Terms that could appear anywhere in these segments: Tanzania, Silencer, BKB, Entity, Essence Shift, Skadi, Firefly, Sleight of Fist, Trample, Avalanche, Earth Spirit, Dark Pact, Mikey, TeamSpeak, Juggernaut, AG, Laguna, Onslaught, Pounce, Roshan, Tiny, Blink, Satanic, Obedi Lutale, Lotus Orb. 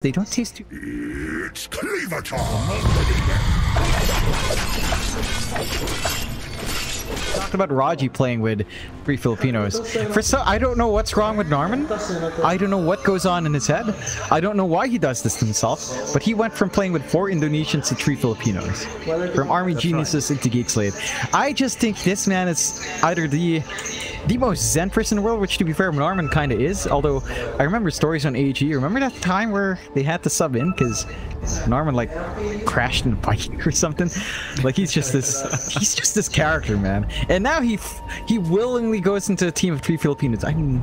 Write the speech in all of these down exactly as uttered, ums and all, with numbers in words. They don't taste too. It's cleaver time. Talked about Roddgeee playing with three Filipinos. For so, I don't know what's wrong with Norman. I don't know what goes on in his head. I don't know why he does this to himself. But he went from playing with four Indonesians to three Filipinos. From Army That's Geniuses right. into Geek Slate. I just think this man is either the the most zen person in the world, which to be fair, Norman kind of is. Although I remember stories on A G. Remember that time where they had to sub in because Norman like crashed in a bike or something? Like he's just this, he's just this character, man. And now he f he willingly goes into a team of three Filipinos. I mean,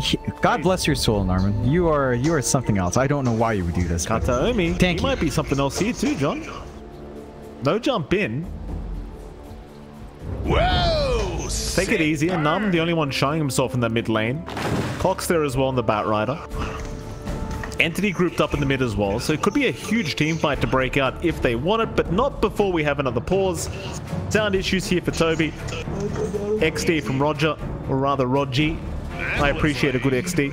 he, God bless your soul, Norman. You are you are something else. I don't know why you would do this. Kataomi, thank you. Might be something else here too, John. No jump in. Whoa! Take it easy, and Nam, the only one showing himself in the mid lane. Kokz there as well in the Batrider. Entity grouped up in the mid as well, so it could be a huge team fight to break out if they want it, but not before we have another pause. Sound issues here for Tobi. X D from Roger, or rather Roddgeee. I appreciate a good X D.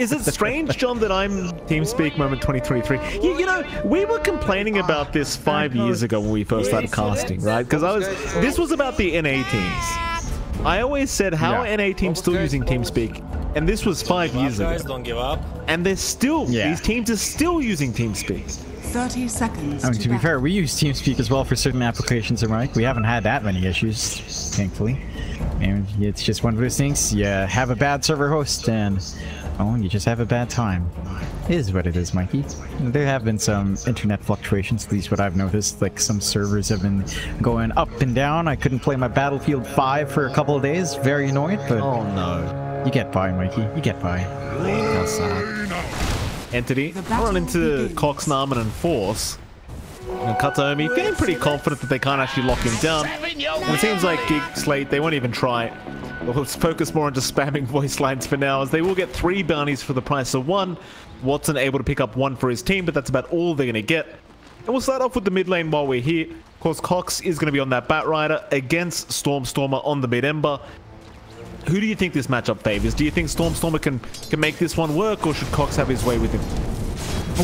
Is it strange, John, that I'm TeamSpeak moment twenty twenty-three? You, you know, we were complaining about this five years ago when we first started casting, right? Because I was, this was about the N A teams. I always said, how yeah. are N A teams still using TeamSpeak? And this was five years ago. Don't give up. And they're still, yeah. these teams are still using TeamSpeak. thirty seconds. I mean, to be fair, we use TeamSpeak as well for certain applications, right? We haven't had that many issues, thankfully. And it's just one of those things. You have a bad server host and, oh, you just have a bad time. It is what it is, Mikey. There have been some internet fluctuations, at least what I've noticed. Like, some servers have been going up and down. I couldn't play my Battlefield five for a couple of days. Very annoyed, but... Oh, no. You get by, Mikey. You get by. That's sad. Entity, I run into Kokz, Norman, and Force. And Kataomi feeling pretty confident that they can't actually lock him down. And it seems like Geek Slate, they won't even try it. Let's focus more on just spamming voice lines for now, as they will get three bounties for the price of one. Watson able to pick up one for his team, but that's about all they're going to get. And we'll start off with the mid lane while we're here. Of course, Kokz is going to be on that Batrider against Stormstormer on the mid Ember. Who do you think this matchup favors? Do you think Stormstormer can, can make this one work, or should Kokz have his way with him?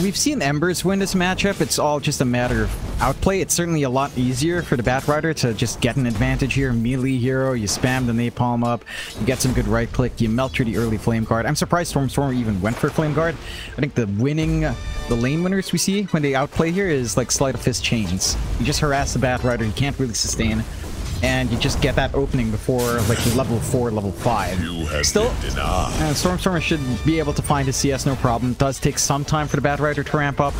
We've seen Embers win this matchup. It's all just a matter of outplay. It's certainly a lot easier for the Batrider to just get an advantage here. Melee hero, you spam the napalm up, you get some good right click, you melt through the early flame guard. I'm surprised Stormstormer even went for flame guard. I think the winning, the lane winners we see when they outplay here is like Sleight of Fist chains. You just harass the Batrider, you can't really sustain, and you just get that opening before like level four, level five. You have still, uh, Stormstormer should be able to find his C S no problem. It does take some time for the Batrider to ramp up,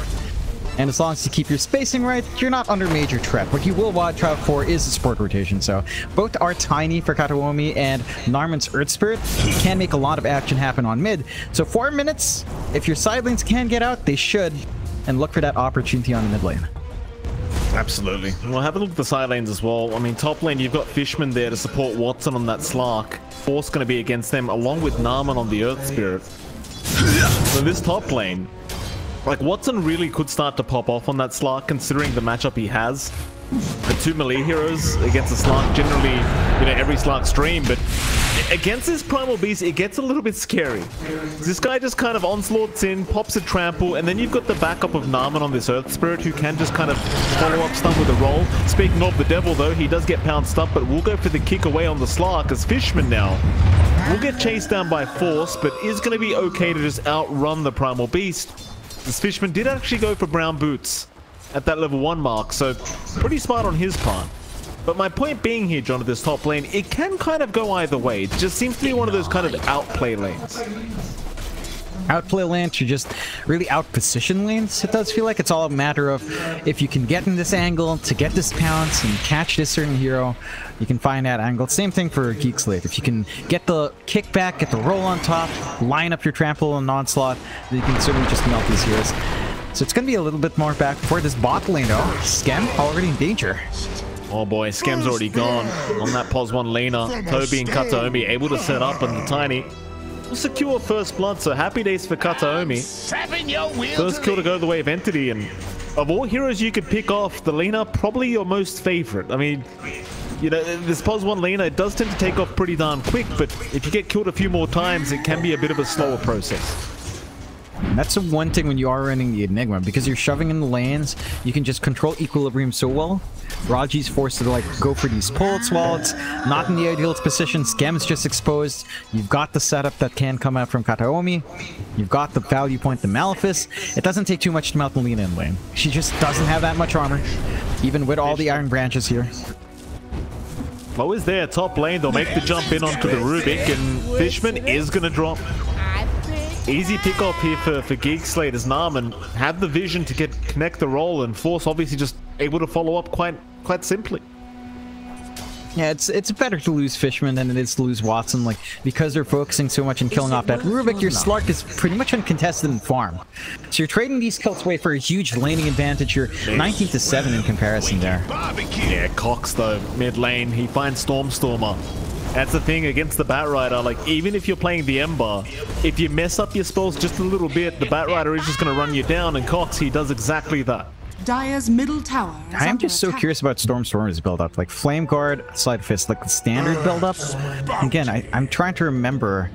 and as long as you keep your spacing right, you're not under major threat. What you will watch out for is the support rotation. So both are Tiny for Kataomi and Norman's Earth Spirit can make a lot of action happen on mid. So four minutes. If your side lanes can get out, they should, and look for that opportunity on the mid lane. Absolutely. Well, have a look at the side lanes as well. I mean, top lane, you've got Fishman there to support Watson on that Slark. Force going to be against them, along with Norman on the Earth Spirit. So this top lane, like, Watson really could start to pop off on that Slark, considering the matchup he has. The two melee heroes against the Slark, generally, you know, every Slark's dream, but against this Primal Beast, it gets a little bit scary. This guy just kind of onslaughts in, pops a trample, and then you've got the backup of Norman on this Earth Spirit, who can just kind of follow up stun with a roll. Speaking of the devil, though, he does get pounced up, but we'll go for the kick away on the Slark as Fishman now will get chased down by Force, but is going to be okay to just outrun the Primal Beast. This Fishman did actually go for brown boots at that level one mark, so pretty smart on his part. But my point being here, John, at this top lane, it can kind of go either way. It just seems to be one of those kind of outplay lanes. Outplay lanes, you just really out-position lanes. It does feel like it's all a matter of if you can get in this angle to get this pounce and catch this certain hero, you can find that angle. Same thing for Geek Slate. If you can get the kickback, get the roll on top, line up your trample and onslaught, then you can certainly just melt these heroes. So it's going to be a little bit more back for this bot lane, though. Skem already in danger. Oh boy, Skem's already gone. On that pos one Lina, Tobi and Kataomi able to set up, and the Tiny will secure first blood, so happy days for Kataomi. First kill to go the way of Entity, and of all heroes you could pick off, the Lina probably your most favorite. I mean, you know, this pos one Lina, it does tend to take off pretty darn quick, but if you get killed a few more times, it can be a bit of a slower process. And that's the one thing when you are running the Enigma, because you're shoving in the lands, you can just control equilibrium so well. Roddgeee's forced to like go for these pulls while it's not in the ideal position. Scam's just exposed. You've got the setup that can come out from Kataomi. You've got the value point, the Malefus. It doesn't take too much to melt Lina in lane. She just doesn't have that much armor, even with all the Iron Branches here. Low is there, top lane. They'll make the jump in onto the Rubik, and Fishman is going to drop. Easy pick up here for, for Geek Slate as Norman had the vision to get connect the roll, and Force obviously just able to follow up quite quite simply. Yeah, it's it's better to lose Fishman than it is to lose Watson, like because they're focusing so much on killing off that Rubik. Your Slark is pretty much uncontested in farm, so you're trading these kills away for a huge laning advantage. You're nineteen to seven in comparison there. Yeah, Kokz though mid lane, he finds Stormstormer. That's the thing against the Batrider, like even if you're playing the Ember, if you mess up your spells just a little bit, the Batrider is just going to run you down, and Kokz, he does exactly that. Dire's middle tower. I am just so curious about Stormstormer's build-up, like Flame Guard, Sleight of Fist, like the standard build-up. Again, I, I'm trying to remember,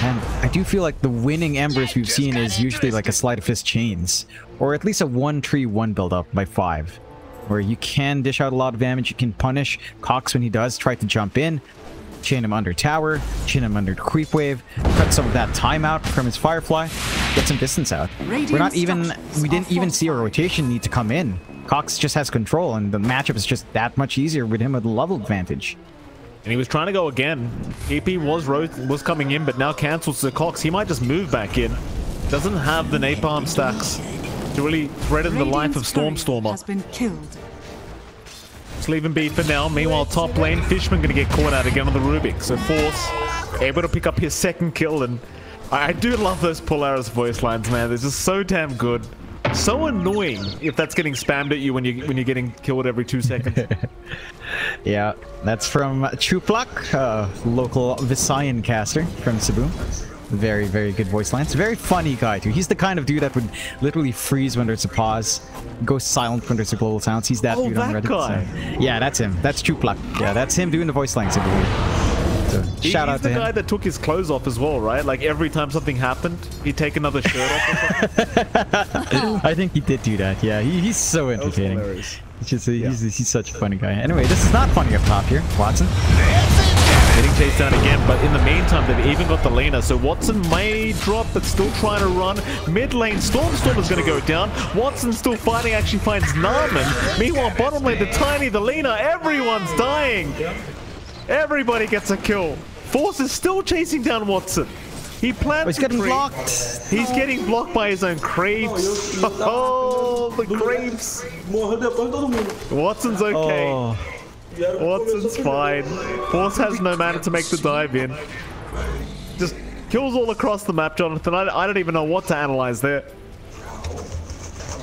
and I do feel like the winning Embers we've seen is usually like a Sleight of Fist chains, or at least a one three one build-up by five, where you can dish out a lot of damage, you can punish Kokz when he does try to jump in. Chain him under tower, chain him under creep wave, cut some of that time out from his Firefly, get some distance out. We're not even, we didn't even see a rotation need to come in. Kokz just has control, and the matchup is just that much easier with him with a level advantage. And he was trying to go again. A P was was coming in, but now cancels to Kokz. He might just move back in. Doesn't have the napalm stacks to really threaten the life of Stormstormer. Has been killed. Let's leave him be for now. Meanwhile, top lane, Fishman going to get caught out again on the Rubik. So Force able to pick up his second kill. And I do love those Polaris voice lines, man. They're just so damn good. So annoying if that's getting spammed at you when, you, when you're getting killed every two seconds. Yeah, that's from Chuplak, uh, local Visayan caster from Cebu. Very, very good voice lines. Very funny guy, too. He's the kind of dude that would literally freeze when there's a pause, go silent when there's a global sounds. He's that oh, dude that on Reddit. Guy. So, yeah, that's him. That's Chuplak. Yeah, that's him doing the voice lines, I believe. So, he, shout out to him. He's the guy that took his clothes off as well, right? Like, every time something happened, he'd take another shirt off or something. I think he did do that, yeah. He, he's so entertaining. It's just a, yeah. he's, he's such a funny guy. Anyway, this is not funny up top here. Watson. Getting chased down again, but in the meantime, they've even got the Lina. So Watson may drop, but still trying to run. Mid lane, Stormstormer's going to go down. Watson still fighting, actually finds Norman. Meanwhile, bottom lane, the Tiny, the Lina, everyone's dying. Everybody gets a kill. Force is still chasing down Watson. He plans oh, he's getting creep. blocked. He's getting blocked by his own creeps. Oh, the creeps. Watson's okay. Oh. Watson's fine. Force has no mana to make the dive in. Just kills all across the map, Jonathan. I, I don't even know what to analyze there.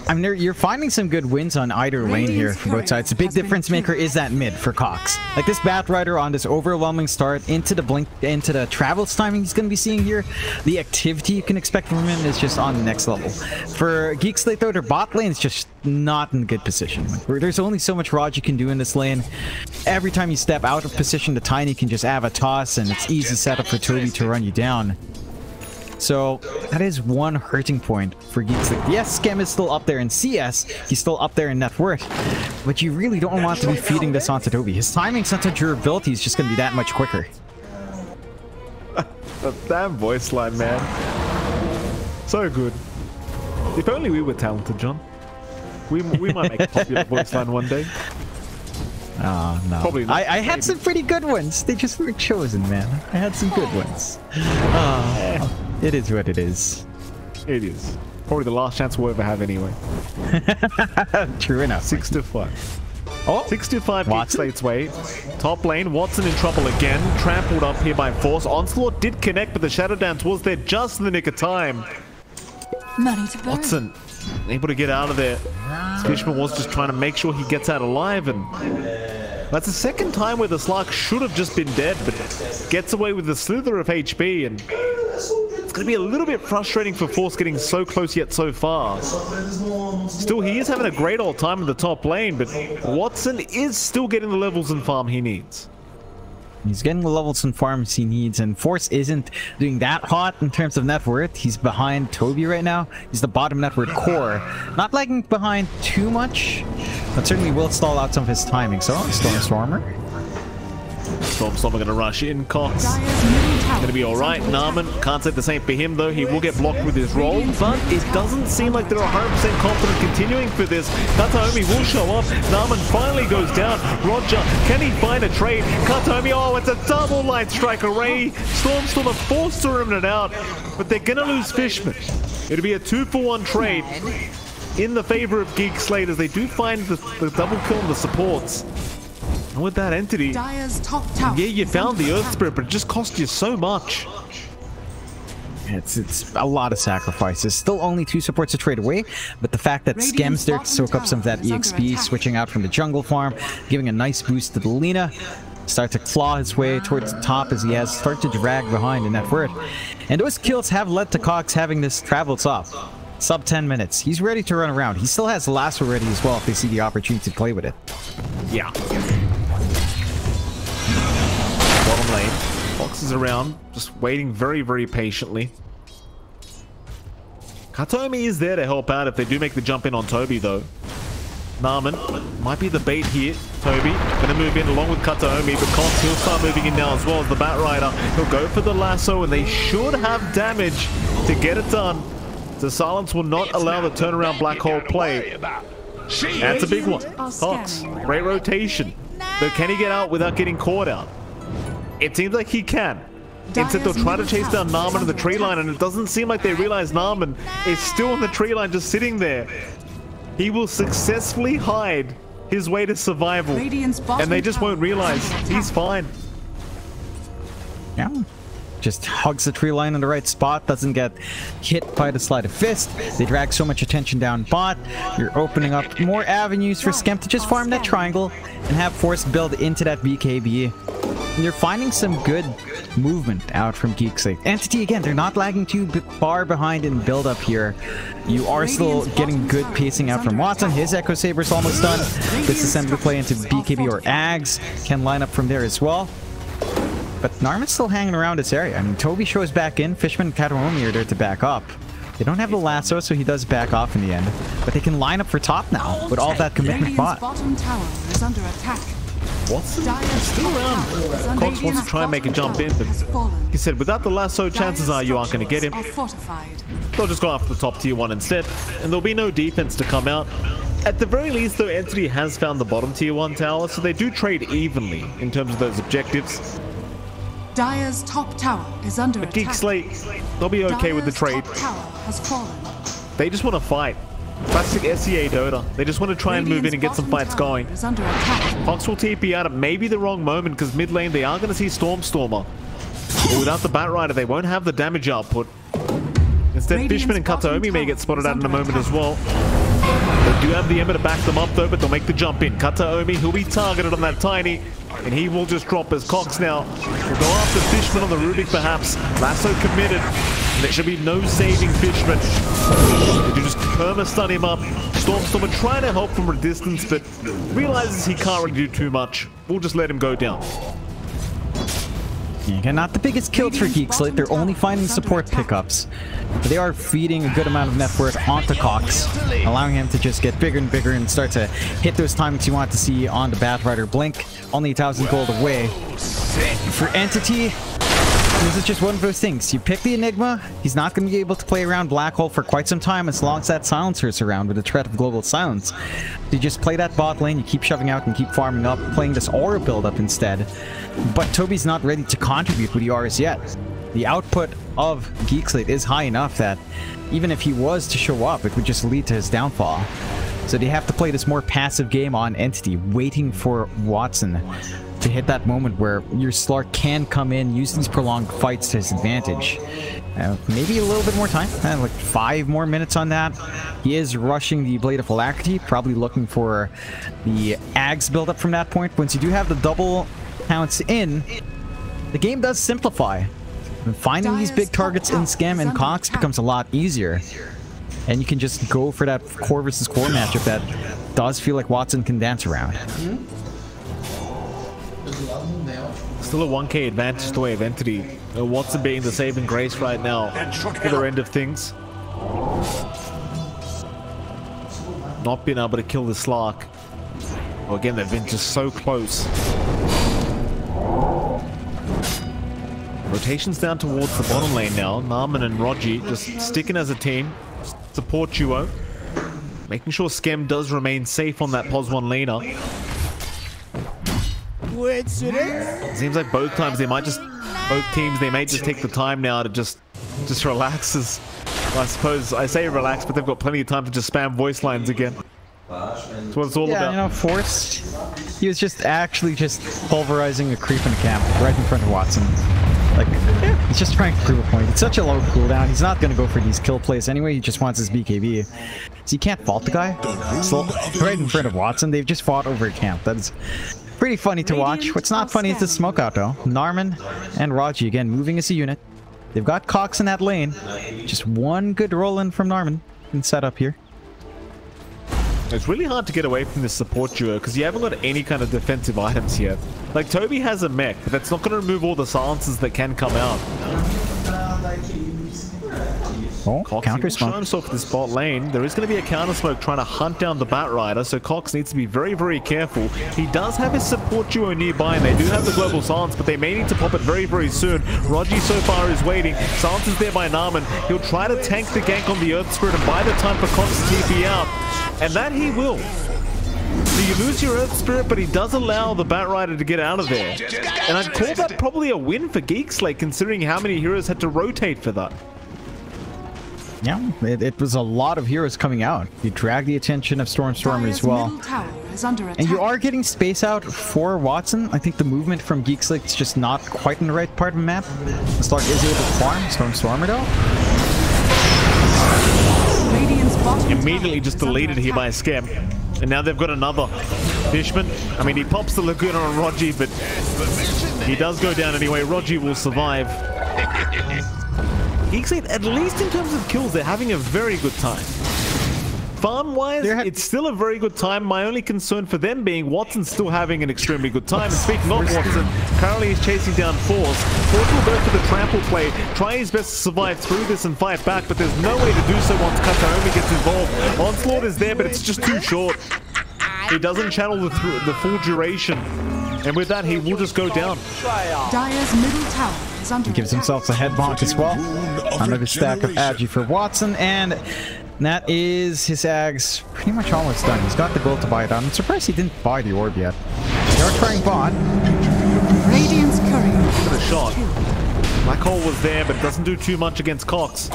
I mean, you're finding some good wins on either lane here for both sides. The big difference maker is that mid for Kokz. Like this Batrider on this overwhelming start into the blink, into the travels timing he's going to be seeing here. The activity you can expect from him is just on the next level. For Geek Slate though, their bot lane is just not in good position. Like, there's only so much Raj you can do in this lane. Every time you step out of position, the Tiny can just have a toss, and it's easy setup for Tobi to run you down. So that is one hurting point for Geek Slate. Yes, Scam is still up there in C S, he's still up there in net worth, but you really don't want to be feeding this onto Tobi. His timing's onto durability is just going to be that much quicker. That voice line, man. So good. If only we were talented, John. We, we might make a popular voice line one day. Oh, no. Probably not. I, I had Maybe. some pretty good ones. They just weren't chosen, man. I had some good ones. Oh. It is what it is. It is. Probably the last chance we'll ever have anyway. True enough. Six to five. Oh, six to five Geek Slate's way. Top lane, Watson in trouble again. Trampled up here by Force. Onslaught did connect, but the Shadow Dance was there just in the nick of time. Money to burn. Watson able to get out of there. Fishman was just trying to make sure he gets out alive, and that's the second time where the Slark should have just been dead, but gets away with the slither of H P, and it's going to be a little bit frustrating for Force getting so close yet so far. Still, he is having a great old time in the top lane, but Watson is still getting the levels and farm he needs. He's getting the levels and farms he needs, and Force isn't doing that hot in terms of net worth. He's behind Tobi right now. He's the bottom net worth core. Not lagging behind too much, but certainly will stall out some of his timing. So, Stormstormer. Stormstormer going to rush in. Kokz going to be alright. Norman can't say the same for him though. He will get blocked with his roll, but it doesn't seem like they're one hundred percent confident continuing for this. Kataomi will show up. Norman finally goes down. Roger, can he find a trade? Kataomi, oh, it's a double light strike array. Stormstormer forced to rim it out, but they're going to lose Fishman. It'll be a two for one trade in the favor of Geek Slate as they do find the, the double kill on the supports. And with that entity, top yeah, you found the Earth Spirit, but it just cost you so much. It's it's a lot of sacrifices. Still only two supports to trade away, but the fact that Skem's there to soak up some of that E X P, switching out from the jungle farm, giving a nice boost to the Lina, start to claw his way towards the top as he has started to drag behind in that word. And those kills have led to Kokz having this travel top. Sub ten minutes. He's ready to run around. He still has Lasso ready as well if they see the opportunity to play with it. Yeah. Bottom lane. Kokz is around, just waiting very, very patiently. Kataomi is there to help out if they do make the jump in on Tobi, though. Norman might be the bait here. Tobi going to move in along with Kataomi, but Kokz, he'll start moving in now as well as the Batrider. He'll go for the Lasso, and they should have damage to get it done. The silence will not allow the turnaround black hole play. That's a big one. Kokz, great rotation. Though can he get out without getting caught out? It seems like he can. Instead they'll try to chase down Norman in the tree line, and it doesn't seem like they realize Norman is still in the tree line just sitting there. He will successfully hide his way to survival, and they just won't realize he's fine. Yeah. Just hugs the tree line in the right spot, doesn't get hit by the Sleight of Fist. They drag so much attention down bot. You're opening up more avenues for Skem to just farm that triangle and have Force build into that B K B. And you're finding some good movement out from Geek Slate. Entity, again, they're not lagging too far behind in build up here. You are still getting good pacing out from Watson. His Echo Saber's almost done. Gets the send play into B K B or Aghs. Can line up from there as well. But Norman's still hanging around this area. I mean, Tobi shows back in. Fishman and Kataomi are there to back up. They don't have the Lasso, so he does back off in the end. But they can line up for top now with all that commitment bot. Watson is still around. Kokz wants to try and make a jump in, but he said without the Lasso, chances are you aren't going to get him. They'll just go after the top tier one instead, and there'll be no defense to come out. At the very least, though, Entity has found the bottom tier one tower, so they do trade evenly in terms of those objectives. Dire's top tower is under attack. But Geek Slate, they'll be okay Dire's with the trade. They just want to fight. Classic S E A Dota. They just want to try Radiant's and move in and get some fights going. Kokz will T P out at maybe the wrong moment because mid lane they are going to see Stormstormer. But without the Batrider, they won't have the damage output. Instead, Radiant's Fishman and Kataomi may get spotted out in a moment attack. as well. They do have the Ember to back them up though, but they'll make the jump in. Kataomi, he'll be targeted on that Tiny, and he will just drop as Kokz now. He'll go after Fishman on the Rubik perhaps. Lasso committed. There should be no saving Fishman. They do just perma-stun him up. Stormstormer trying to help from a distance, but realizes he can't really do too much. We'll just let him go down. Yeah, not the biggest kills for Geek Slate. They're only finding support pickups. But they are feeding a good amount of net worth onto Kokz, allowing him to just get bigger and bigger and start to hit those timings you want to see on the Batrider Blink. Only a thousand gold away. For Entity, this is just one of those things. You pick the Enigma, he's not going to be able to play around Black Hole for quite some time as long as that Silencer is around with the threat of global silence. You just play that bot lane, you keep shoving out and keep farming up, playing this aura build-up instead. But Tobi's not ready to contribute with the auras yet. The output of Geek Slate is high enough that even if he was to show up, it would just lead to his downfall. So they have to play this more passive game on Entity, waiting for Watson to hit that moment where your Slark can come in, use these prolonged fights to his advantage. Uh, maybe a little bit more time, uh, like five more minutes on that. He is rushing the Blade of Alacrity, probably looking for the Aghs buildup from that point. Once you do have the double Pounce in, the game does simplify. And finding these big targets in Skem and Kokz becomes a lot easier. And you can just go for that core versus core matchup that does feel like Watson can dance around. still a one K advantage to wave Entity. Uh, Watson being the saving grace right now for their end of things. Not being able to kill this Slark. Well, again, they've been just so close. Rotation's down towards the bottom lane now. Norman and roddgeee just sticking as a team. Support duo. Making sure Skem does remain safe on that Pos one Lina. It seems like both times they might just... Both teams, they may just take the time now to just... Just relax as... Well, I suppose I say relax, but they've got plenty of time to just spam voice lines again. That's what it's all yeah, about. You know, Force, he was just actually just pulverizing a creep in a camp right in front of Watson. Like, yeah, he's just trying to prove a point. It's such a low cooldown. He's not going to go for these kill plays anyway. He just wants his B K B. So you can't fault the guy. So, right in front of Watson, they've just fought over a camp. That's pretty funny to watch. What's not funny is the smoke out, though. Norman and roddgeee, again, moving as a unit. They've got Kokz in that lane. Just one good roll in from Norman and set up here. It's really hard to get away from this support duo because you haven't got any kind of defensive items here. Like, Tobi has a mech, but that's not going to remove all the silences that can come out. Oh, Kokz counter smoke. Showing himself in this bot lane. There is going to be a counter smoke trying to hunt down the Batrider, so Kokz needs to be very, very careful. He does have his support duo nearby, and they do have the global silence, but they may need to pop it very, very soon. roddgeee so far is waiting. Silence is there by Norman. He'll try to tank the gank on the Earth Spirit, and buy the time for Kokz to T P out. And that he will. So you lose your Earth Spirit, but he does allow the Batrider to get out of there. And I'd call that probably a win for Geek Slate, considering how many heroes had to rotate for that. Yeah, it, it was a lot of heroes coming out. You drag the attention of Stormstormer as well. And you are getting space out for Watson. I think the movement from Geek Slate is just not quite in the right part of the map. Slark is able to farm Stormstormer though. Immediately just deleted here by a Scam. And now they've got another Fishman. I mean, he pops the Laguna on roddgeee, but he does go down anyway. roddgeee will survive. Geek Slate, at least in terms of kills, they're having a very good time. Farm-wise, it's still a very good time. My only concern for them being Watson's still having an extremely good time. And speaking of Watson, currently he's chasing down Force. Force will go for the trample play, try his best to survive through this and fight back, but there's no way to do so once Kataomi gets involved. Onslaught is there, but it's just too short. He doesn't channel the, th the full duration. And with that, he will just go down. Dire's middle tower is under attack. Gives himself a head bonk as well. Another stack of Aghs for Watson, and... And that is his Aghs pretty much almost done. He's got the gold to buy it on. I'm surprised he didn't buy the orb yet. They are trying bond. Radiant's courier. Good shot. Black Hole was there, but doesn't do too much against Kokz.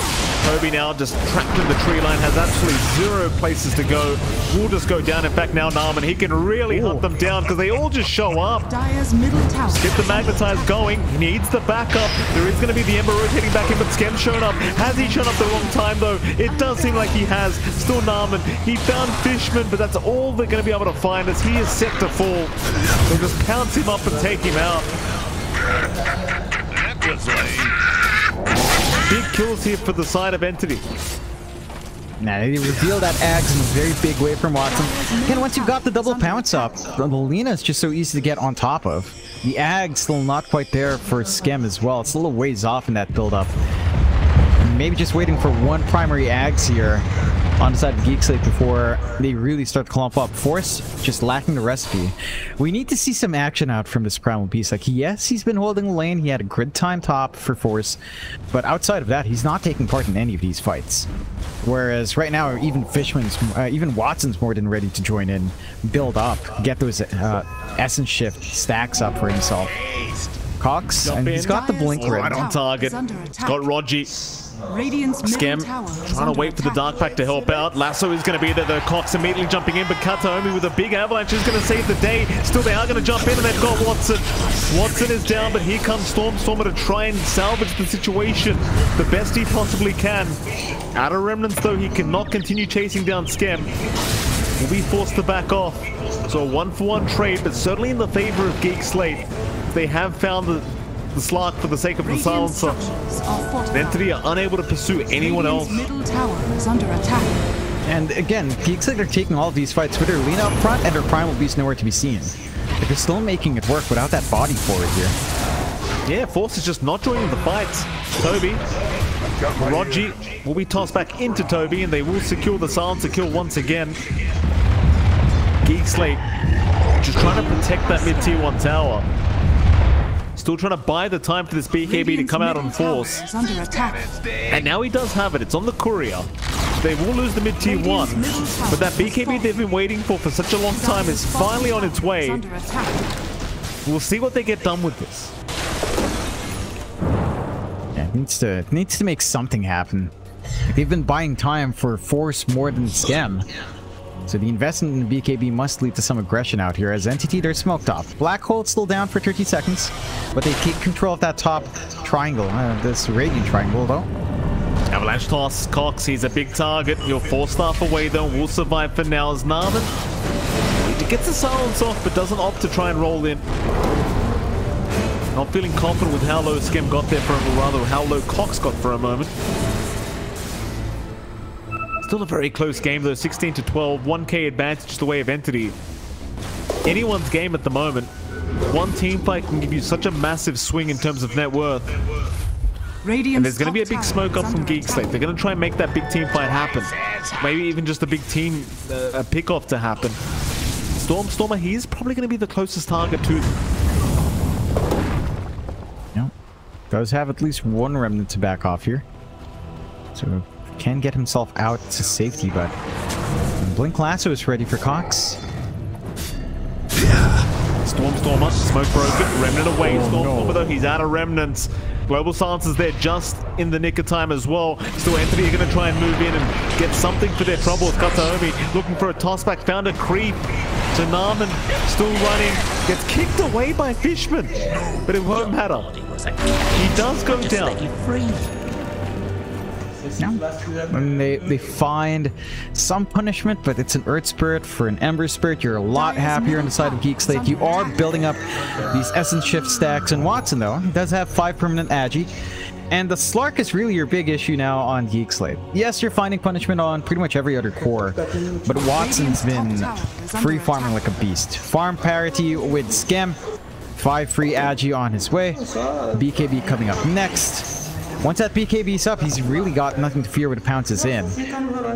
Tobi now just trapped in the tree line, has absolutely zero places to go. Will just go down. In fact, now Norman, he can really Ooh. hunt them down because they all just show up. Dire's middle tower. Get the magnetize going. He needs the backup. There is going to be the Ember rotating back in, but Skem's shown up. Has he shown up the wrong time though? It does seem like he has. Still Norman. He found Fishman, but that's all they're going to be able to find as he is set to fall. They'll just pounce him up and take him out. Big kills here for the side of Entity. Now they reveal that Aghs in a very big way from Watson. Again, once you've got the double pounce up, the Lina is just so easy to get on top of. The Aghs still not quite there for Skem as well. It's a little ways off in that build-up. Maybe just waiting for one primary Aghs here on the side of Geek Slate before they really start to clump up. Force just lacking the recipe. We need to see some action out from this Primal Beast. Like, yes, he's been holding the lane. He had a grid time top for Force, but outside of that, he's not taking part in any of these fights. Whereas right now, even Fishman's, uh, even Watson's more than ready to join in, build up, get those uh, Essence Shift stacks up for himself. Kokz, Jump and in. he's got the Blink right red. on target. Got roddgeee. Skem trying to wait for the Dark Pack to help out. Lasso is going to be there. The Kokz immediately jumping in, but Kataomi with a big avalanche is going to save the day. Still, they are going to jump in, and they've got Watson. Watson is down, but here comes Stormstormer to try and salvage the situation the best he possibly can. Out of remnants, though, he cannot continue chasing down Skem. Will be forced to back off. So a one-for-one trade, but certainly in the favor of Geek Slate. They have found the... the Slark for the sake of the silencer. Entity are unable to pursue anyone else. Middle tower is under attack. And again, Geek Slate are taking all of these fights with her Lina up front and her Primal Beast nowhere to be seen. But they're still making it work without that body forward here. Yeah, Force is just not joining the fight. Tobi, roddgeee will be tossed back into Tobi, and they will secure the Silencer kill once again. Geek Slate just trying to protect that mid-tier one tower. Still trying to buy the time for this B K B to come out on Force. And now he does have it. It's on the courier. They will lose the mid-tier one, but that B K B they've been waiting for for such a long time is finally on its way. We'll see what they get done with this. Yeah, it needs to, it needs to make something happen. They've been buying time for Force more than Skem. So the investment in B K B must lead to some aggression out here. As Entity, they're smoked off. Black Hole still down for thirty seconds, but they take control of that top triangle, uh, this radiant triangle though. Avalanche toss, Kokz, he's a big target. Your four staff away though, will survive for now as Norman gets the silence off, but doesn't opt to try and roll in. Not feeling confident with how low Skem got there for him, or rather how low Kokz got for a moment. Still a very close game though, sixteen to twelve, one K advantage the way of Entity. Anyone's game at the moment. One team fight can give you such a massive swing in terms of net worth. Radiant, and there's going to be a big smoke up from Geek Slate. They're going to try and make that big team fight happen. Maybe even just a big team uh, a pick-off to happen. Stormstormer, he is probably going to be the closest target to them. Yep. Does have at least one remnant to back off here. So can get himself out to safety, but Blink Lasso is ready for Kokz. Stormstormer, smoke broken, remnant away. Oh, Stormstormer no. though, he's out of remnants. Global Silence is there just in the nick of time as well. Still Entity are going to try and move in and get something for their trouble. Kataomi looking for a tossback, found a creep to Norman, still running, gets kicked away by Fishman, but it won't matter. He does go down. No. And they, they find some punishment, but it's an Earth Spirit for an Ember Spirit. You're a lot happier inside of Geek Slate. You are building up these Essence Shift stacks. And Watson, though, does have five permanent Aegis. And the Slark is really your big issue now on Geek Slate. Yes, you're finding punishment on pretty much every other core, but Watson's been free farming like a beast. Farm parity with Skem. Five free Aegis on his way. B K B coming up next. Once that B K B's up, he's really got nothing to fear with the Pounces in.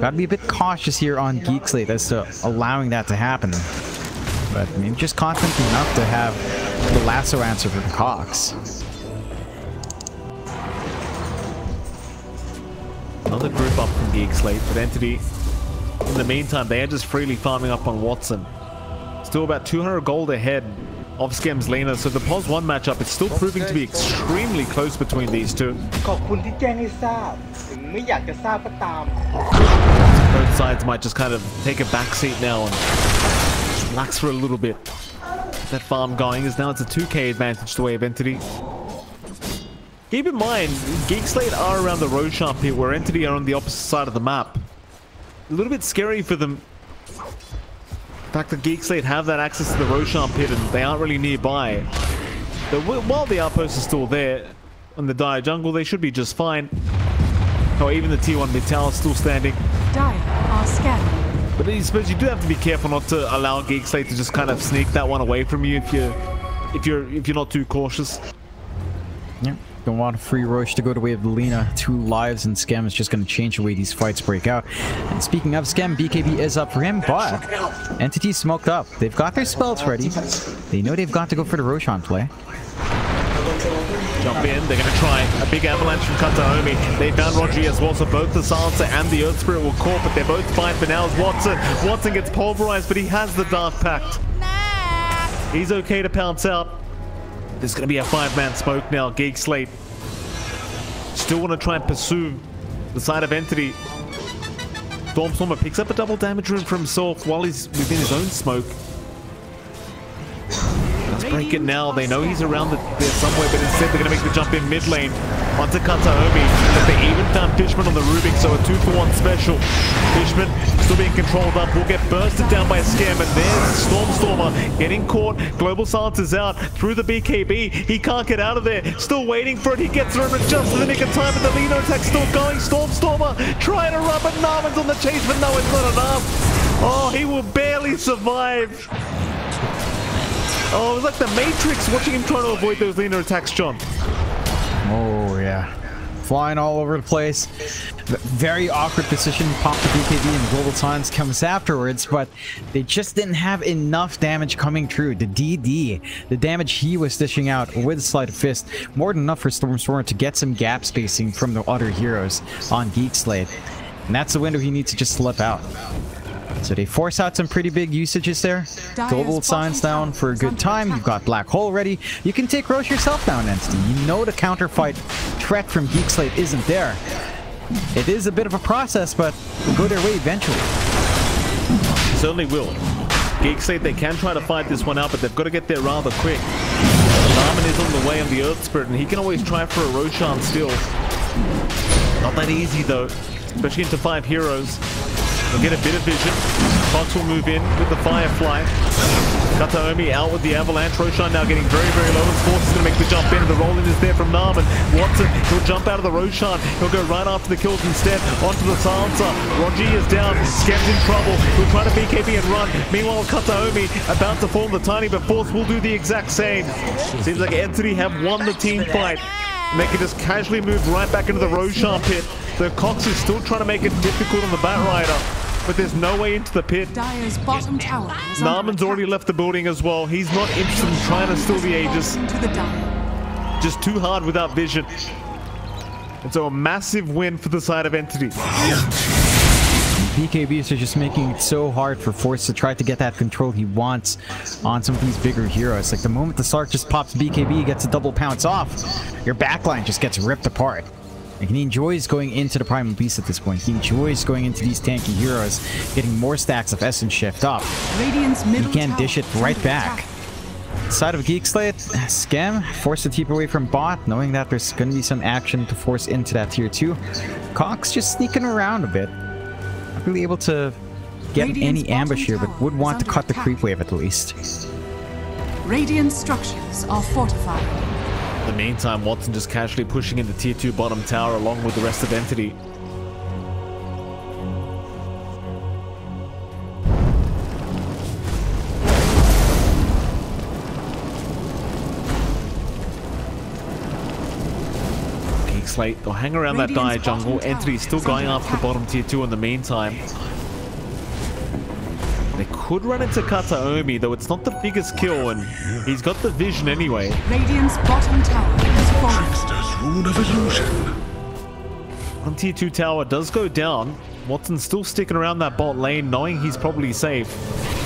Gotta be a bit cautious here on Geek Slate as to allowing that to happen. But maybe just confident enough to have the Lasso answer for Kokz. Another group up from Geek Slate, but Entity, in the meantime, they are just freely farming up on Watson. Still about two hundred gold ahead of Skem's Lina, so the P O S one matchup is still proving to be extremely close between these two. Both sides might just kind of take a back seat now and relax for a little bit. That farm going is now it's a two K advantage the way of Entity. Keep in mind, Geek Slate are around the Roshan pit where Entity are on the opposite side of the map. A little bit scary for them. In fact, the Geek Slate have that access to the Roshan pit and they aren't really nearby. The, while the outpost is still there in the Dire Jungle, they should be just fine. Or oh, even the T one mid tower is still standing. Dire are scattered. But I suppose you do have to be careful not to allow Geek Slate to just kind of sneak that one away from you if you're if you're if you're not too cautious. Yeah. Don't want a free Roche to go the way of Lina. Two lives and Skem is just going to change the way these fights break out. And speaking of Skem, B K B is up for him, but Entity smoked up. They've got their spells ready. They know they've got to go for the Roshan play. Jump in, they're going to try a big avalanche from Kataomi. They found roddgeee as well, so both the Silencer and the Earth Spirit will call, but they're both fine for now as Watson. Watson gets pulverized, but he has the Dark Pact. He's okay to pounce out. There's going to be a five-man smoke now. Geek Slate still want to try and pursue the side of Entity. Stormstormer picks up a double damage rune for himself while he's within his own smoke. Let's break it now. They know he's around the, there somewhere, but instead they're going to make the jump in mid lane onto Kataomi. But they even found Fishman on the Rubik, so a two-for-one special. Fishman still being controlled up, will get bursted down by Skem, and there's Stormstormer getting caught. Global Silence is out through the B K B. He can't get out of there. Still waiting for it. He gets through it just in the nick of time, and the Lino attack's still going. Stormstormer trying to run, but Norman's on the chase, but no, it's not enough. Oh, he will barely survive. Oh, it was like the Matrix watching him trying to avoid those Lina attacks, John. Oh, yeah. Flying all over the place. Very awkward position. Pop the B K B and Global Tons comes afterwards, but they just didn't have enough damage coming through. The D D, the damage he was dishing out with Sleight of Fist, more than enough for Stormstormer to get some gap spacing from the other heroes on Geek Slate. And that's the window he needs to just slip out. So they force out some pretty big usages there. Global signs down for a good time. You've got Black Hole ready. You can take Rosh yourself down, Entity. You know the counter fight threat from Geek Slate isn't there. It is a bit of a process, but we'll go their way eventually. Certainly will. Geek Slate, they can try to fight this one out, but they've got to get there rather quick. Norman is on the way on the Earth Spirit, and he can always try for a Roshan still. Not that easy, though, especially into five heroes. We'll get a bit of vision. Kokz will move in with the Firefly. Kataomi out with the Avalanche. Roshan now getting very, very low. And Force is going to make the jump in. The roll-in is there from Norman. Watson, he'll jump out of the Roshan. He'll go right after the kills instead. Onto the Silencer. roddgeee is down. Skem's in trouble. He'll try to B K B and run. Meanwhile, Kataomi about to form the Tiny, but Force will do the exact same. Seems like Entity have won the team fight. And they can just casually move right back into the Roshan pit. Though Kokz is still trying to make it difficult on the Batrider, but there's no way into the pit. Dire's bottom tower is Narman's already left the building as well. He's not interested in trying to steal the Aegis. Just too hard without vision. And so a massive win for the side of Entity. B K Bs are just making it so hard for Force to try to get that control he wants on some of these bigger heroes. Like the moment the Slark just pops B K B, gets a double pounce off, your backline just gets ripped apart. Like, and he enjoys going into the Primal Beast at this point. He enjoys going into these tanky heroes, getting more stacks of Essence Shift up. He can dish it right back. Side of Geek Slate, Skem, force the teep away from bot, knowing that there's going to be some action to force into that tier two. Kokz just sneaking around a bit. Not really able to get any ambush here, but would want to cut the creep wave at least. Radiant structures are fortified. In the meantime, Watson just casually pushing in the tier two bottom tower along with the rest of Entity. Geek Slate, they'll hang around that dire jungle. Entity's still going after the bottom tier two in the meantime. They could run into Kataomi, though it's not the biggest kill, and he's got the vision anyway. Radiant's bottom tower is falling. One tier two tower does go down. Watson's still sticking around that bot lane, knowing he's probably safe.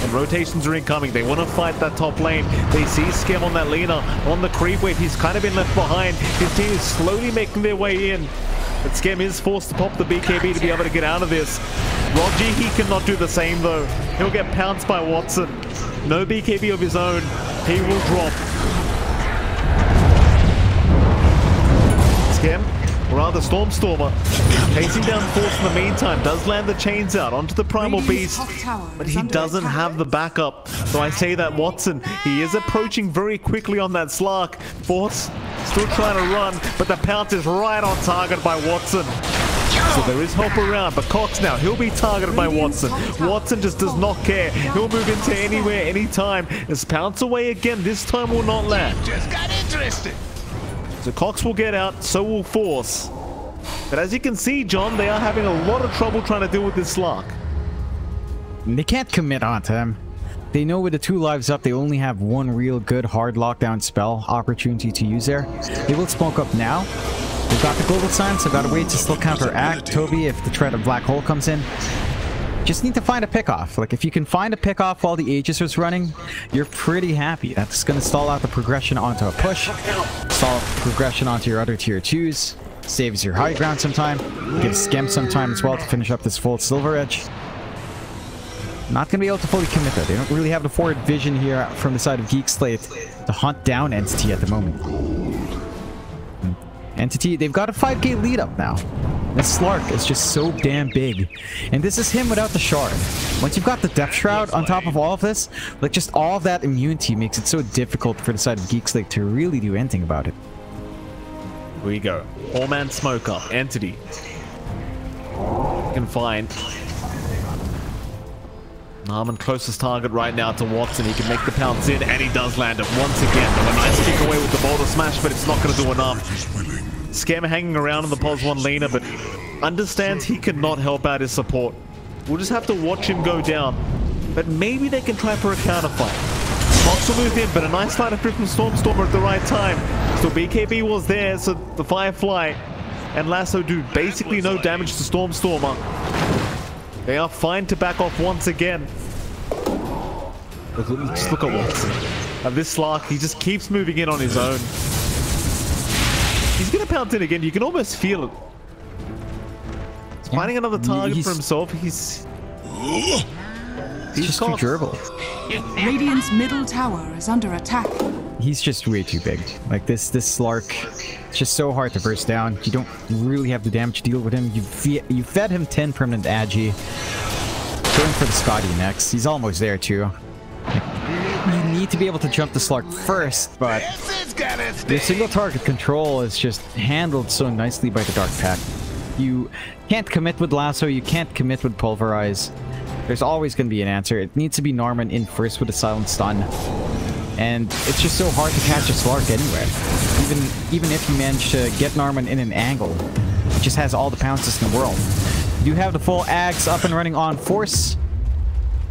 And rotations are incoming. They want to fight that top lane. They see Skem on that Lina. On the creep wave, he's kind of been left behind. His team is slowly making their way in. But Skem is forced to pop the B K B to be able to get out of this. roddgeee, he cannot do the same though. He'll get pounced by Watson. No B K B of his own. He will drop. Skem, or rather Stormstormer, chasing down Force in the meantime, does land the chains out onto the Primal Beast, but he doesn't have the backup. So I say that Watson, he is approaching very quickly on that Slark. Force still trying to run, but the pounce is right on target by Watson. So there is help around, but Kokz now, he'll be targeted by Watson. Watson just does not care. He'll move into anywhere, anytime. As pounce away again, this time will not land. Just got interested. So Kokz will get out, so will Force. But as you can see, John, they are having a lot of trouble trying to deal with this Slark. They can't commit onto him. They know with the two lives up, they only have one real good hard lockdown spell opportunity to use there. They will smoke up now. We've got the global signs, so got a way to still counteract Tobi if the threat of Black Hole comes in. Just need to find a pickoff. Like, if you can find a pickoff while the Aegis was running, you're pretty happy. That's going to stall out the progression onto a push, stall out the progression onto your other tier twos, saves your high ground some time, gives Skem some time as well to finish up this full Silver Edge. Not going to be able to fully commit though. They don't really have the forward vision here from the side of Geek Slate to hunt down Entity at the moment. Entity, they've got a five K lead up now. This Slark is just so damn big. And this is him without the shard. Once you've got the Death Shroud on top of all of this, like just all of that immunity makes it so difficult for the side of Geek Slate to really do anything about it. Here we go. Four-man smoke up. Entity. You can find. Norman closest target right now to Watson. He can make the pounce in, and he does land it once again. But a nice kick away with the boulder smash, but it's not going to do enough. Scam hanging around in the Pos one Lina, but understands he cannot help out his support. We'll just have to watch him go down. But maybe they can try for a counter fight. Fox will move in, but a nice slider through from Stormstormer at the right time. So B K B was there, so the Firefly and Lasso do basically no damage to Stormstormer. They are fine to back off once again. Look, just look at Watson. And this Slark, he just keeps moving in on his own. He's going to pounce in again. You can almost feel it. He's finding yeah, another target he's, for himself. He's... He's, he's just Kokz. Too durable. Radiant's middle tower is under attack. He's just way too big. Like this, this Slark, it's just so hard to burst down. You don't really have the damage to deal with him. You, fe you fed him ten permanent Aghs. Going for the Scotty next. He's almost there too. You need to be able to jump the Slark first, but the single target control is just handled so nicely by the Dark Pack. You can't commit with Lasso. You can't commit with Pulverize. There's always going to be an answer. It needs to be Norman in first with a silent stun. And it's just so hard to catch a Slark anywhere. Even even if you manage to get Norman in an angle, it just has all the pounces in the world. You have the full Aghs up and running on Force.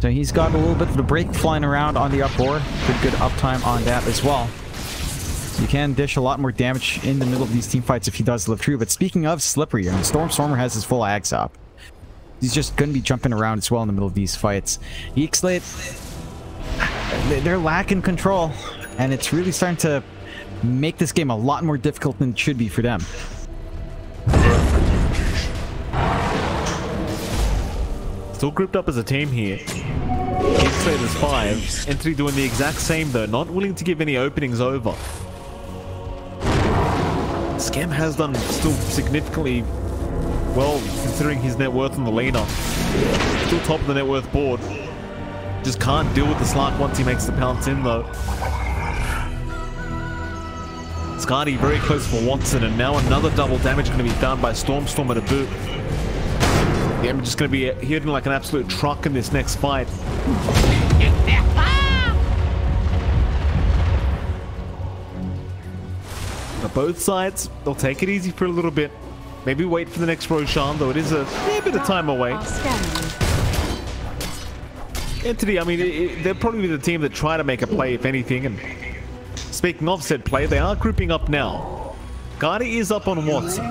So he's got a little bit of the break flying around on the uproar. Good, good uptime on that as well. So you can dish a lot more damage in the middle of these teamfights if he does live through. But speaking of slippery, I mean, Stormstormer has his full Aghs up. He's just going to be jumping around as well in the middle of these fights. Geek Slate... They're lacking control, and it's really starting to make this game a lot more difficult than it should be for them. Still grouped up as a team here. Geek Slate is five. Entity doing the exact same though, not willing to give any openings over. Scam has done still significantly well considering his net worth on the Lina. Still top of the net worth board. Just can't deal with the Slark once he makes the pounce in though. Scotty very close for Watson, and now another double damage going to be found by Stormstormer to boot. The Ember just going to be hitting like an absolute truck in this next fight. But both sides, they'll take it easy for a little bit. Maybe wait for the next Roshan, though it is a fair bit of time away. Entity, I mean, it, they're probably the team that try to make a play, if anything. And speaking of said play, they are grouping up now. Garda is up on Watson.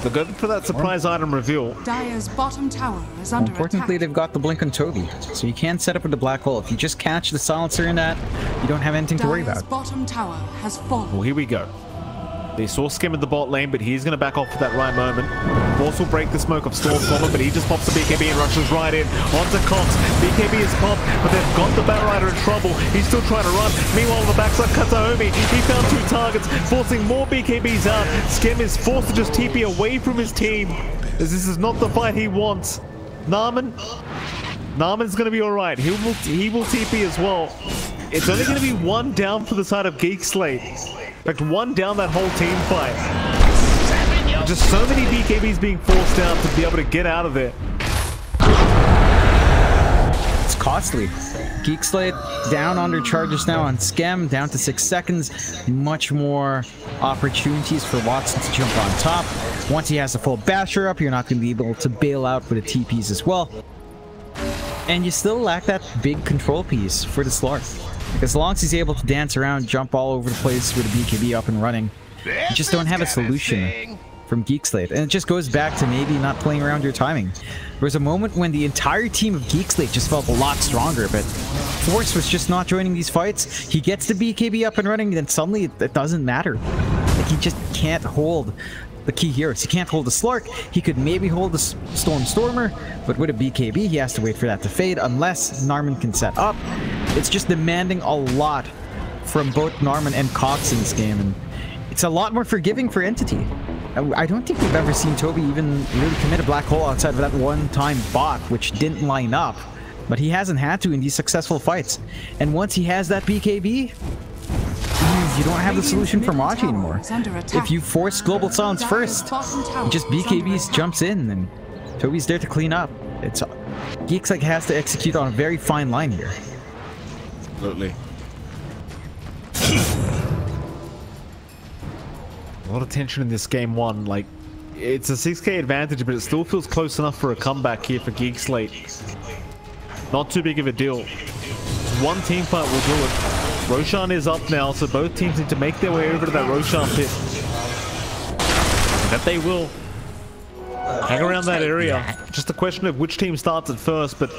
They're going for that surprise item reveal. Dire's bottom tower is under Importantly, attack. They've got the Blink on Tobi, so you can set up with the Black Hole. If you just catch the Silencer in that, you don't have anything Dire's to worry about. Bottom tower has fallen. Well, here we go. They saw Skim in the bot lane, but he's going to back off for that right moment. Force will break the smoke of Stormstormer, but he just pops the B K B and rushes right in. Onto Kokz. B K B is popped, but they've got the Batrider in trouble. He's still trying to run. Meanwhile, on the backside, Kataomi. He found two targets, forcing more B K Bs out. Skim is forced to just T P away from his team, as this is not the fight he wants. Norman? Norman's going to be alright. He will, he will T P as well. It's only going to be one down for the side of Geek Slate. In fact, one down that whole team fight. Just so many B K Bs being forced out to be able to get out of there. It's costly. Geek Slate down under charges now on Skem, down to six seconds. Much more opportunities for Watson to jump on top. Once he has the full basher up, you're not going to be able to bail out with the T Ps as well. And you still lack that big control piece for the Slark. As long as he's able to dance around, jump all over the place with the B K B up and running, you just don't have a solution from Geek Slate. And it just goes back to maybe not playing around your timing. There was a moment when the entire team of Geek Slate just felt a lot stronger, but Force was just not joining these fights. He gets the B K B up and running, then suddenly it, it doesn't matter. Like, he just can't hold the key heroes. He can't hold the Slark. He could maybe hold the Stormstormer, but with a B K B, he has to wait for that to fade unless Norman can set up. It's just demanding a lot from both Norman and Kokz in this game, and it's a lot more forgiving for Entity. I don't think we've ever seen Tobi even really commit a black hole outside of that one time bot, which didn't line up. But he hasn't had to in these successful fights. And once he has that B K B, you don't have the solution for Maji anymore. If you force Global Silence first, just B K Bs jumps in and Tobi's there to clean up. it's Geeks like has to execute on a very fine line here. Absolutely. A lot of tension in this game one. Like, it's a six K advantage, but it still feels close enough for a comeback here for Geek Slate. Not too big of a deal. One team fight will do it. Roshan is up now, so both teams need to make their way over to that Roshan pit. That they will. Hang around that area. Just a question of which team starts at first, but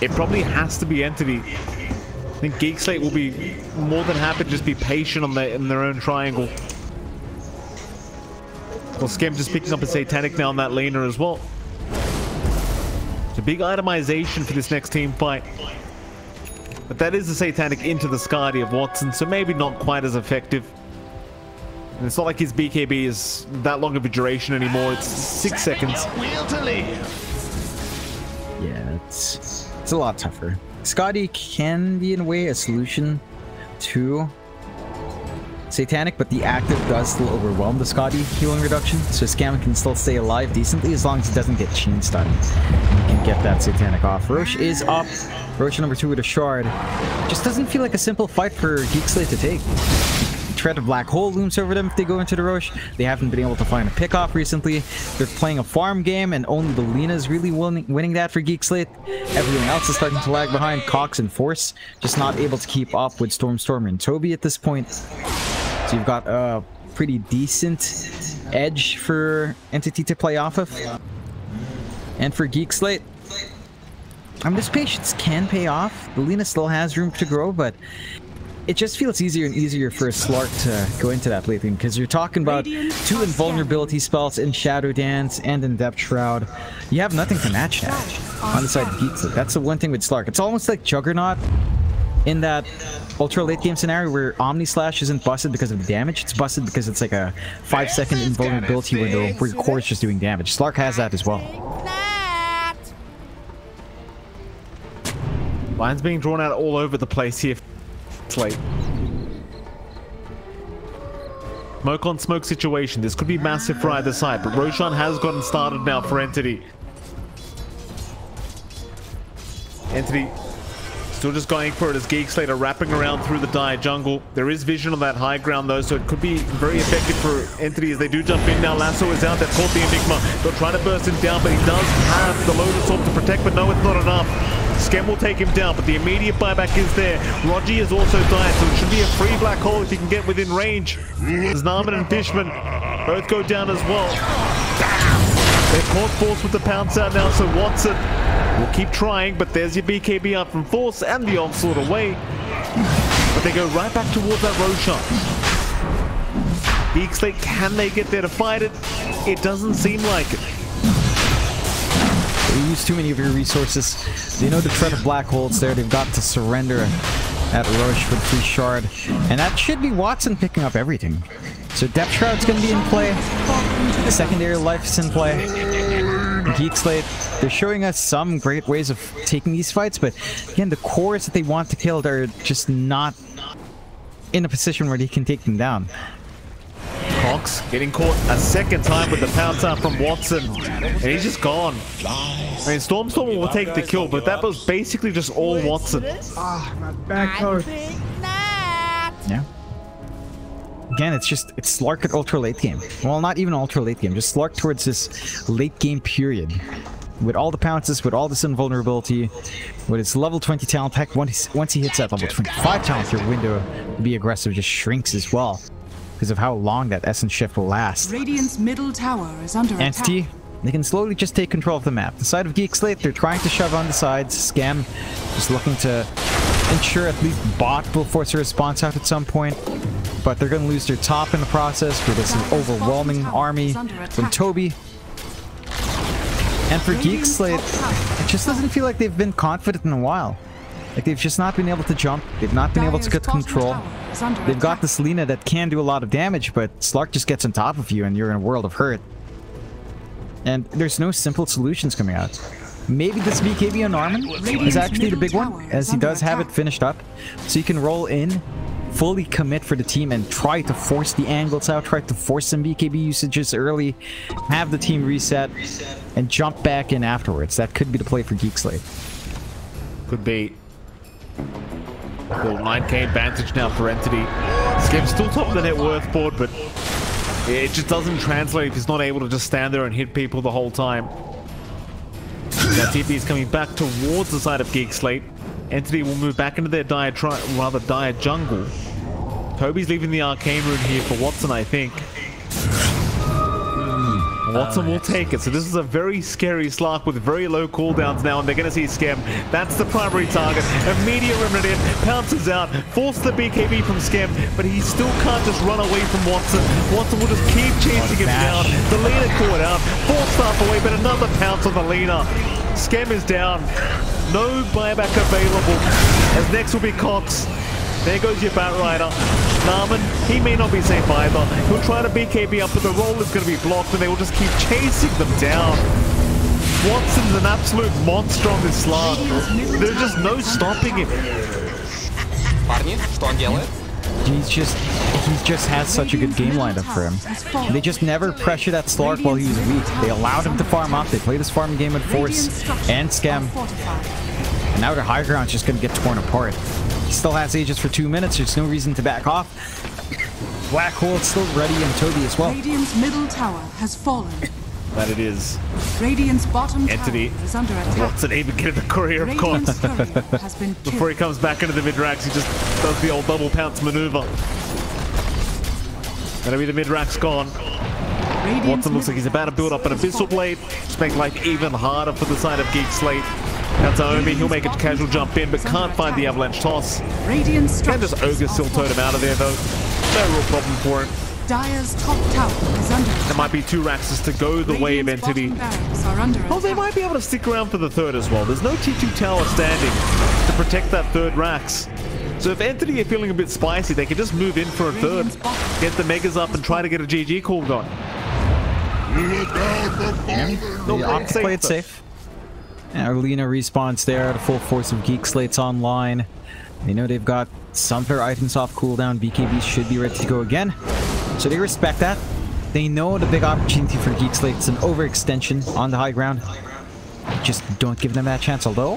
it probably has to be Entity. I think Geek Slate will be more than happy to just be patient on their, in their own triangle. Well, Skem just picking up a Satanic now on that Lina as well. It's a big itemization for this next team fight. But that is the Satanic into the Skadi of Watson, so maybe not quite as effective. And it's not like his B K B is that long of a duration anymore. It's six seconds. Yeah, it's, it's a lot tougher. Skadi can be in a way a solution to Satanic, but the active does still overwhelm the Skadi healing reduction, so Scam can still stay alive decently as long as it doesn't get chain stunned. He can get that Satanic off. Roche is up. Roche number two with a shard. Just doesn't feel like a simple fight for Geek Slate to take. The threat of Black Hole looms over them if they go into the Roche. They haven't been able to find a pick-off recently. They're playing a farm game, and only the Lina is really winning, winning that for Geek Slate. Everything else is starting to lag behind. Kokz and Force just not able to keep up with Stormstormer and Tobi at this point. So you've got a pretty decent edge for Entity to play off of. And for Geek Slate, I mean, this patience can pay off. The Lina still has room to grow, but it just feels easier and easier for a Slark to go into that late game, because you're talking about two invulnerability spells in Shadow Dance and in Depth Shroud. You have nothing to match that on the side of Geek Slate. That's the one thing with Slark. It's almost like Juggernaut in that ultra late game scenario where Omni Slash isn't busted because of damage, it's busted because it's like a five second invulnerability window where your core is just doing damage. Slark has that as well. Lines being drawn out all over the place here. It's late. Smoke on smoke situation. This could be massive for either side, but Roshan has gotten started now for Entity. Entity still just going for it as Geek Slate are wrapping around through the dire jungle. There is vision on that high ground though, so it could be very effective for Entity as they do jump in now. Lasso is out, they've caught the Enigma. They'll try to burst him down, but he does have the Lotus Orb to protect, but no, it's not enough. Skem will take him down, but the immediate buyback is there. Roddgeee has also died, so it should be a free Black Hole if he can get within range. As Norman and Fishman both go down as well. They've caught Force with the Pounce out now, so Watson will keep trying, but there's your B K B up from Force and the onslaught away. But they go right back towards that Roshan. Geek Slate, can they get there to fight it? It doesn't seem like it. They use too many of your resources. They know the threat of Black Hole's there. They've got to surrender at Roche for the free shard. And that should be Watson picking up everything. So Depth Shroud's going to be in play. The secondary life is in play. Geek Slate, they're showing us some great ways of taking these fights, but again, the cores that they want to kill, they're just not in a position where they can take them down. Kokz getting caught a second time with the Pounce out from Watson, and he's just gone. I mean, Stormstormer will take the kill, but that was basically just all Watson. Ah, my back hurts. Yeah. Again, it's just, it's Slark at ultra late game. Well, not even ultra late game, just Slark towards this late game period. With all the Pounces, with all this invulnerability, with its level twenty talent pack, once, once he hits that level twenty-five talent, your window to be aggressive just shrinks as well, because of how long that Essence Shift will last. Radiant's middle tower is under attack. Entity, they can slowly just take control of the map. The side of Geek Slate, they're trying to shove on the sides. Scam, just looking to ensure at least bot will force a response out at some point. But they're going to lose their top in the process for this overwhelming army from Tobi. And for Geek Slate, it just doesn't feel like they've been confident in a while. Like, they've just not been able to jump, they've not been able to get control. They've got this Lina that can do a lot of damage, but Slark just gets on top of you and you're in a world of hurt. And there's no simple solutions coming out. Maybe this B K B on Norman is actually the big one, as he does have it finished up. So you can roll in fully commit for the team and try to force the angles out, try to force some B K B usages early, have the team reset, and jump back in afterwards. That could be the play for Geek Slate. Could be. Well, nine K advantage now for Entity. This game's still top of the net worth board, but it just doesn't translate if he's not able to just stand there and hit people the whole time. Now T P is coming back towards the side of Geek Slate. Entity will move back into their dire tri rather dire jungle. Tobi's leaving the arcane room here for Watson, I think. Mm. Watson oh, will take it. So this is a very scary Slark with very low cooldowns now, and they're going to see Skem. That's the primary target. Immediate remnant in, pounces out, forces the B K B from Skem, but he still can't just run away from Watson. Watson will just keep chasing him down. The Lina caught out, four staff away, but another pounce on the Lina. Skem is down. No buyback available, as next will be Kokz. There goes your Batrider. Norman, he may not be safe either. He'll try to B K B up, but the roll is going to be blocked, and they will just keep chasing them down. Watson's an absolute monster on this Slark. There's just no stopping him. He's just, he's just has such a good game lined up for him. They just never pressured that Slark while he was weak. They allowed him to farm up. They played this farming game with Force and Skem. And now their high ground's just going to get torn apart. He still has Aegis for two minutes. There's no reason to back off. Black Hole's still ready, and Tobi as well. Radiant's middle tower has fallen. That it is. Radiant's bottom Entity tower is under attack. Watson even get the courier, of course. Before he comes back into the mid-racks, he just does the old double pounce maneuver. Gonna be the mid-racks gone. Radiant's Watson looks like he's about to build up an Abyssal Blade, which makes life even harder for the side of Geek Slate. Kataomi, he'll make a casual jump in, but can't find the Avalanche toss. Radiant can just Ogre still totem him out of there, though. No real problem for him. Dire's top tower is under attack. There might be two Raxes to go the Radiant's way of Entity. Oh, they might be able to stick around for the third as well. There's no T two tower standing to protect that third Rax. So if Entity are feeling a bit spicy, they can just move in for a Radiant's third, bottom. Get the Megas up and try to get a G G call going. Yeah. No, yeah, play, play it though. Safe. Yeah, Lina respawns there, the full force of Geek Slate's online. They know they've got some of their items off cooldown. B K B should be ready to go again. So they respect that. They know the big opportunity for Geek Slate is an overextension on the high ground. Just don't give them that chance. Although,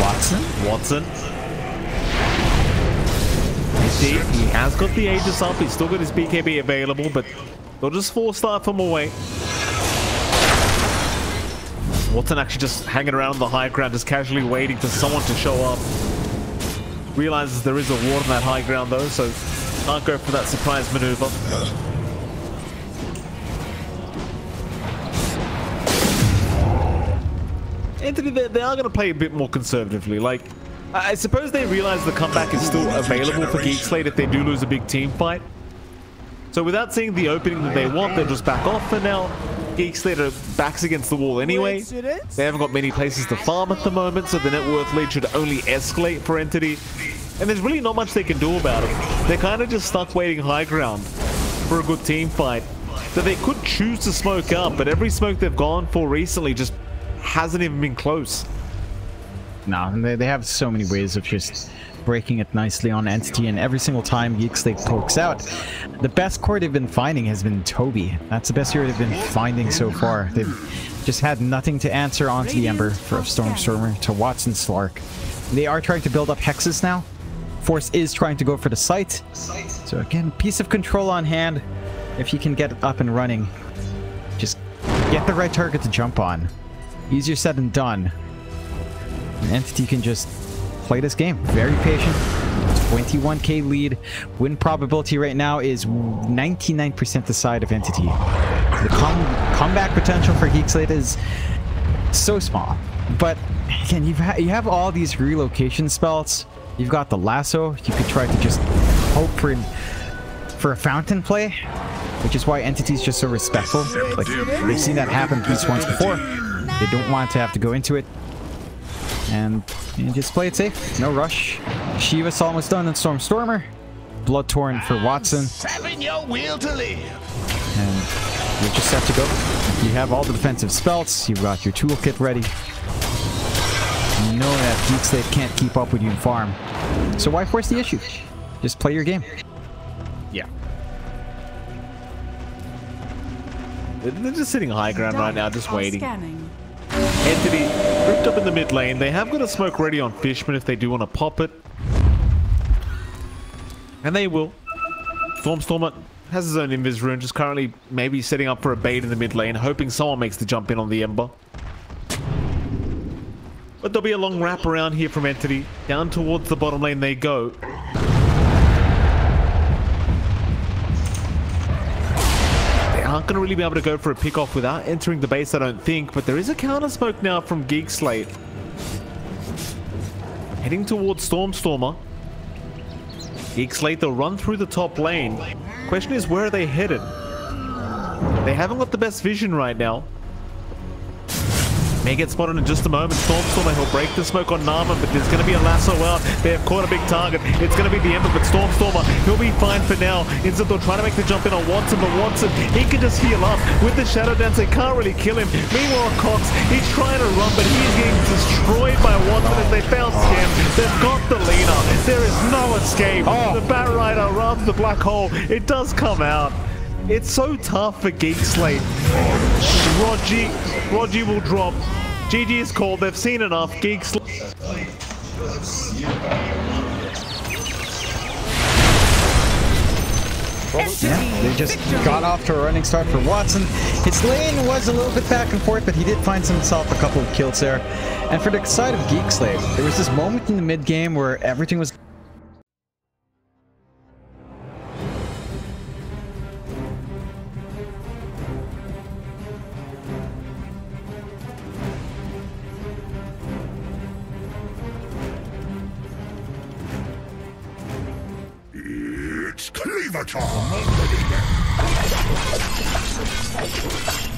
Watson. Watson. See, he has got the Aegis up. He's still got his B K B available, but they'll just four-star from away. Watson actually just hanging around the high ground, just casually waiting for someone to show up. Realizes there is a ward on that high ground, though, so can't go for that surprise maneuver. Entity, they, they are going to play a bit more conservatively. Like, I suppose they realize the comeback is still available for Geek Slate if they do lose a big team fight. So without seeing the opening that they want, they'll just back off for now. Geek Slate are backs against the wall anyway. They haven't got many places to farm at the moment, so the net worth lead should only escalate for Entity. And there's really not much they can do about it. They're kind of just stuck waiting high ground for a good team fight. So they could choose to smoke up, but every smoke they've gone for recently just hasn't even been close. No, they, they have so many ways of just breaking it nicely on Entity, and every single time Geek Slate pokes out, the best core they've been finding has been Tobi. That's the best hero they've been finding so far. They've just had nothing to answer onto the Ember from Stormstormer to Watson Slark. They are trying to build up Hexes now. Force is trying to go for the site. So again, piece of control on hand. If you can get it up and running, just get the right target to jump on. Easier said than done. And Entity can just play this game. Very patient. twenty-one K lead. Win probability right now is ninety-nine percent the side of Entity. The com comeback potential for Geek Slate is so small. But again, you've ha you have all these relocation spells. You've got the Lasso. You could try to just hope for, for a fountain play, which is why Entity's just so respectful. Like, we've seen that happen at least once before. They don't want to have to go into it. And you know, just play it safe. No rush. Shiva's almost done in Stormstormer. Bloodtorn for Watson. Your will to live. And you just have to go. You have all the defensive spells. You've got your toolkit ready. You know that Geek Slate can't keep up with you in farm. So why force the issue? Just play your game. Yeah. They're just sitting high ground right now, just waiting. Scanning. Entity ripped up in the mid lane. They have got a smoke ready on Fishman if they do want to pop it. And they will. Stormstormer has his own invis rune, just currently maybe setting up for a bait in the mid lane, hoping someone makes the jump in on the Ember. But there'll be a long wraparound here from Entity. Down towards the bottom lane they go. Aren't going to really be able to go for a pick-off without entering the base, I don't think, but there is a counter smoke now from Geek Slate. Heading towards Stormstormer. Geek Slate, they'll run through the top lane. Question is, where are they headed? They haven't got the best vision right now. May get spotted in just a moment. Stormstormer, he'll break the smoke on Norman, but there's going to be a lasso out. They have caught a big target. It's going to be the Ember, but Stormstormer, he'll be fine for now. Instead, they'll try to make the jump in on Watson, but Watson, he can just heal up. With the Shadow Dance, they can't really kill him. Meanwhile, Kokz, he's trying to run, but he's getting destroyed by Watson as they found Skim. They've got the Lina. There is no escape. Oh. The Batrider runs the Black Hole. It does come out. It's so tough for Geek Slate. Roddgeee, Roddgeee will drop. G G is called. They've seen enough. Geek Slate. Yeah, they just got off to a running start for Watson. His lane was a little bit back and forth, but he did find himself a couple of kills there. And for the side of Geek Slate, there was this moment in the mid game where everything was. Cleaver time!